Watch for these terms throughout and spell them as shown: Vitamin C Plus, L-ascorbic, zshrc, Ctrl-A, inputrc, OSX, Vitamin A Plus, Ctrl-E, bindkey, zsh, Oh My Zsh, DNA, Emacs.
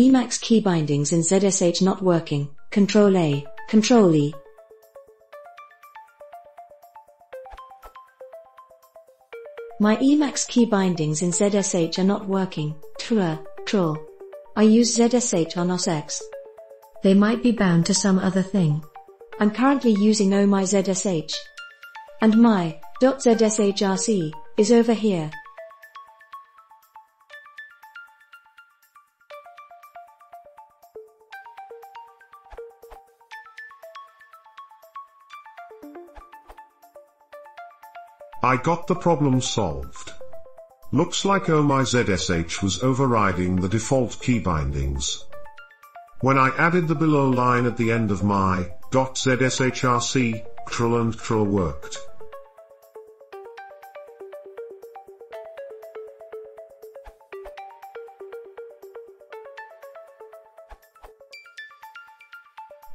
Emacs key bindings in zsh not working, Control A, Control E. My Emacs key bindings in zsh are not working, Trull. I use zsh on OSX. They might be bound to some other thing. I'm currently using Oh My Zsh. And my.zshrc is over here. I got the problem solved. Looks like Oh My Zsh was overriding the default key bindings. When I added the below line at the end of my .zshrc, Trull and Trull worked.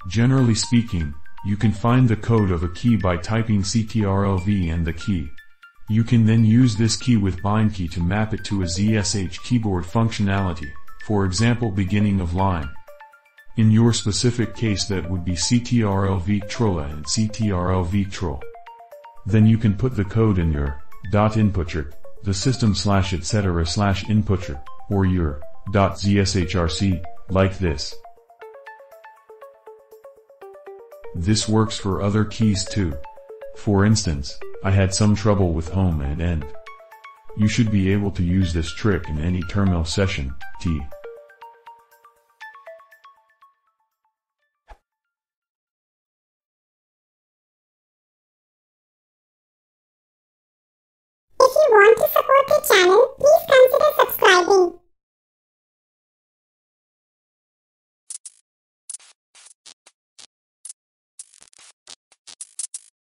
Generally speaking, you can find the code of a key by typing ctrlv and the key. You can then use this key with bindkey to map it to a zsh keyboard functionality, for example beginning of line. In your specific case that would be ctrlv trull and ctrlv trull. Then you can put the code in your .inputrc, the system / etc / inputrc, or your .zshrc, like this. This works for other keys too. For instance, I had some trouble with home and end. You should be able to use this trick in any terminal session,